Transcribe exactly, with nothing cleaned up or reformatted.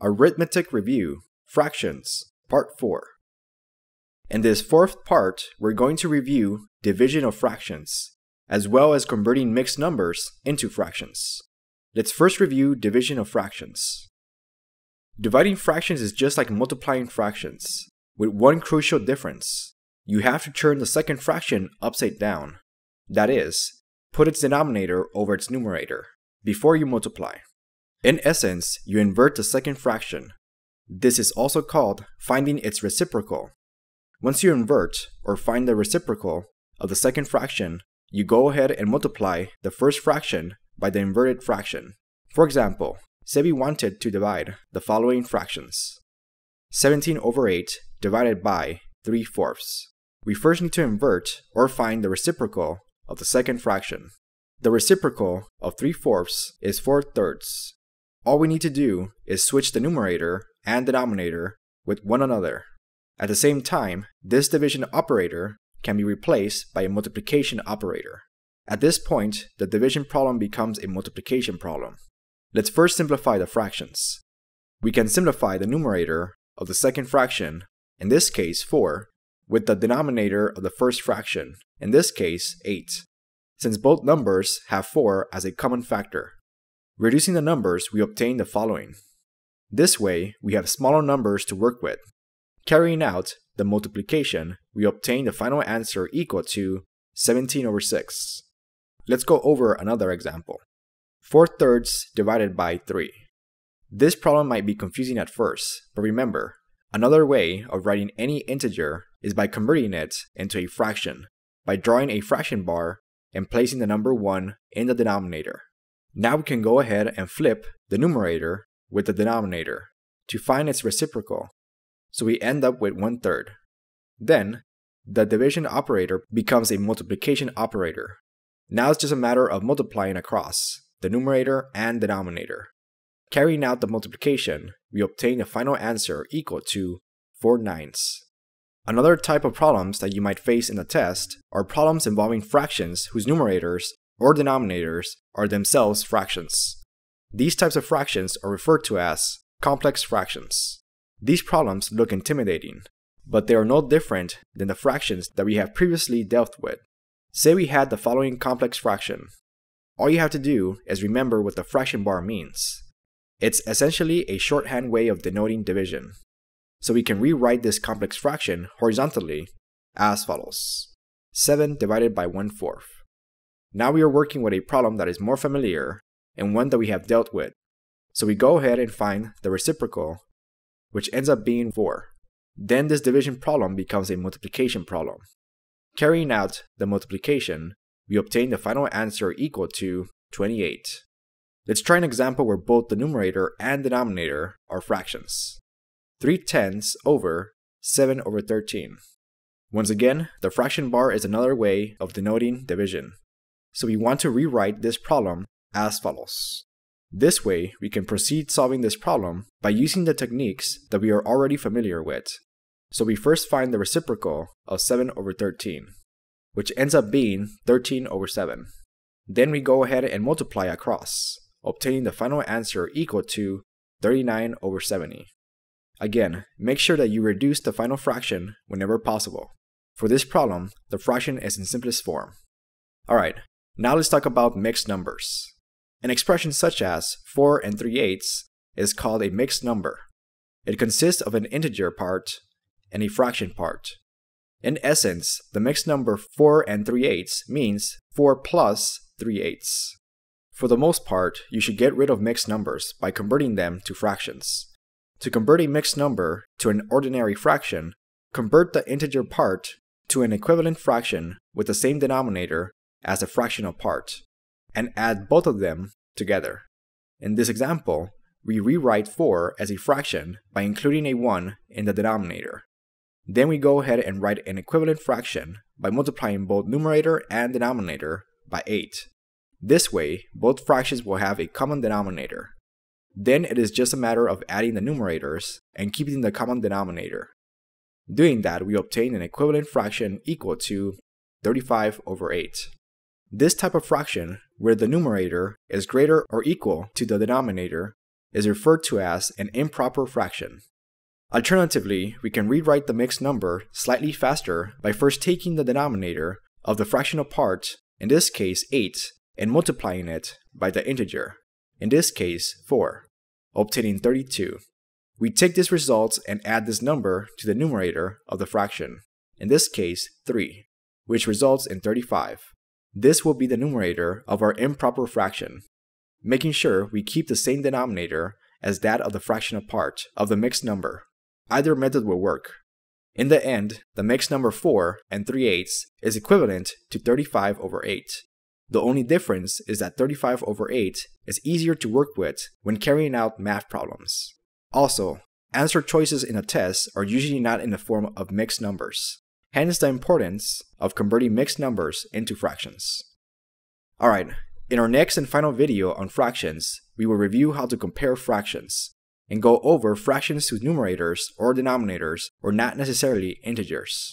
Arithmetic Review, Fractions, Part four. In this fourth part, we're going to review division of fractions, as well as converting mixed numbers into fractions. Let's first review division of fractions. Dividing fractions is just like multiplying fractions, with one crucial difference. You have to turn the second fraction upside down, that is, put its denominator over its numerator, before you multiply. In essence, you invert the second fraction. This is also called finding its reciprocal. Once you invert, or find the reciprocal, of the second fraction, you go ahead and multiply the first fraction by the inverted fraction. For example, say we wanted to divide the following fractions. seventeen over eight divided by three fourths. We first need to invert, or find the reciprocal, of the second fraction. The reciprocal of three fourths is four thirds. All we need to do is switch the numerator and denominator with one another. At the same time, this division operator can be replaced by a multiplication operator. At this point, the division problem becomes a multiplication problem. Let's first simplify the fractions. We can simplify the numerator of the second fraction, in this case four, with the denominator of the first fraction, in this case eight. Since both numbers have four as a common factor. Reducing the numbers, we obtain the following. This way, we have smaller numbers to work with. Carrying out the multiplication, we obtain the final answer equal to seventeen over six. Let's go over another example. four thirds divided by three. This problem might be confusing at first, but remember, another way of writing any integer is by converting it into a fraction, by drawing a fraction bar and placing the number one in the denominator. Now we can go ahead and flip the numerator with the denominator to find its reciprocal, so we end up with one third. Then, the division operator becomes a multiplication operator. Now it's just a matter of multiplying across the numerator and denominator. Carrying out the multiplication, we obtain the final answer equal to four ninths. Another type of problems that you might face in the test are problems involving fractions whose numerators or denominators are themselves fractions. These types of fractions are referred to as complex fractions. These problems look intimidating, but they are no different than the fractions that we have previously dealt with. Say we had the following complex fraction. All you have to do is remember what the fraction bar means. It's essentially a shorthand way of denoting division. So we can rewrite this complex fraction horizontally as follows. seven divided by one fourth. Now we are working with a problem that is more familiar and one that we have dealt with. So we go ahead and find the reciprocal, which ends up being four. Then this division problem becomes a multiplication problem. Carrying out the multiplication, we obtain the final answer equal to twenty-eight. Let's try an example where both the numerator and denominator are fractions. three tenths over seven over thirteen. Once again, the fraction bar is another way of denoting division. So we want to rewrite this problem as follows. This way, we can proceed solving this problem by using the techniques that we are already familiar with. So we first find the reciprocal of seven over thirteen, which ends up being thirteen over seven. Then we go ahead and multiply across, obtaining the final answer equal to thirty-nine over seventy. Again, make sure that you reduce the final fraction whenever possible. For this problem, the fraction is in simplest form. Alright, now let's talk about mixed numbers. An expression such as four and three eighths is called a mixed number. It consists of an integer part and a fraction part. In essence, the mixed number four and three eighths means four plus three eighths. For the most part, you should get rid of mixed numbers by converting them to fractions. To convert a mixed number to an ordinary fraction, convert the integer part to an equivalent fraction with the same denominator as the fractional part, and add both of them together. In this example, we rewrite four as a fraction by including a one in the denominator. Then we go ahead and write an equivalent fraction by multiplying both numerator and denominator by eight. This way, both fractions will have a common denominator. Then it is just a matter of adding the numerators and keeping the common denominator. Doing that, we obtain an equivalent fraction equal to thirty-five over eight. This type of fraction, where the numerator is greater or equal to the denominator, is referred to as an improper fraction. Alternatively, we can rewrite the mixed number slightly faster by first taking the denominator of the fractional part, in this case eight, and multiplying it by the integer, in this case four, obtaining thirty-two. We take this result and add this number to the numerator of the fraction, in this case three, which results in thirty-five. This will be the numerator of our improper fraction, making sure we keep the same denominator as that of the fractional part of the mixed number. Either method will work. In the end, the mixed number four and three eighths is equivalent to thirty-five over eight. The only difference is that thirty-five over eight is easier to work with when carrying out math problems. Also, answer choices in a test are usually not in the form of mixed numbers, hence the importance of converting mixed numbers into fractions. Alright, in our next and final video on fractions, we will review how to compare fractions, and go over fractions to numerators or denominators, or not necessarily integers.